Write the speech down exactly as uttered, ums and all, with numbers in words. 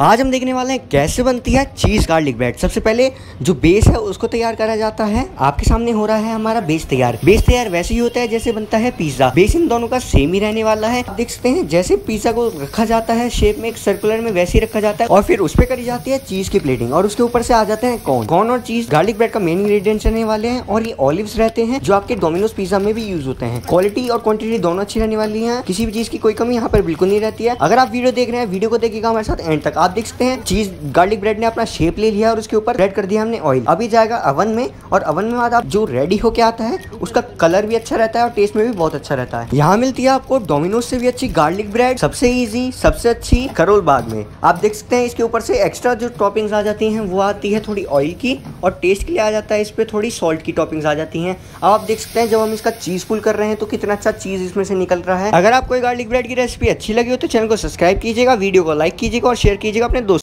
आज हम देखने वाले हैं कैसे बनती है चीज़ गार्लिक ब्रेड। सबसे पहले जो बेस है उसको तैयार करा जाता है। आपके सामने हो रहा है हमारा बेस तैयार। बेस तैयार वैसे ही होता है जैसे बनता है पिज्जा। बेस इन दोनों का सेम ही रहने वाला है। आप देख सकते हैं जैसे पिज्जा को रखा जाता है शेप में एक सर्कुलर में वैसे ही रखा जाता है और फिर उस पर करी जाती है चीज की प्लेटिंग और उसके ऊपर से आ जाते हैं कॉर्न। कॉर्न और चीज गार्लिक ब्रेड का मेन इंग्रेडिएंट्स रहने वाले हैं और ये ऑलिव्स रहते हैं जो आपके डोमिनोज पिज्जा में भी यूज होते हैं। क्वालिटी और क्वांटिटी दोनों अच्छी रहने वाली है। किसी भी चीज की कोई कमी यहाँ पर बिल्कुल नहीं रहती है। अगर आप वीडियो देख रहे हैं वीडियो को देखिएगा हमारे साथ एंड तक। आप देख सकते हैं चीज गार्लिक ब्रेड ने अपना शेप ले लिया और उसके ऊपर रेड कर दिया हमने ऑयल। अभी जाएगा अवन में और अवन में बाद आप जो रेडी होके आता है उसका कलर भी अच्छा रहता है और टेस्ट में भी बहुत अच्छा रहता है। यहाँ मिलती है आपको डोमिनोज से भी अच्छी गार्लिक ब्रेड, सबसे इजी सबसे अच्छी करोल बाग में। आप देख सकते हैं इसके ऊपर से एक्स्ट्रा जो टॉपिंग्स आ जाती हैं वो आती है थोड़ी ऑयल की और टेस्ट के लिए आ जाता है इस पर थोड़ी सॉल्ट की टॉपिंग्स आ जाती हैं। अब आप देख सकते हैं जब हम इसका चीज पुल कर रहे हैं तो कितना अच्छा चीज इसमें से निकल रहा है। अगर आपको गार्लिक ब्रेड की रेसिपी अच्छी लगी हो तो चैनल को सब्सक्राइब कीजिएगा, वीडियो को लाइक कीजिएगा और शेयर कीजिएगा अपने दोस्तों।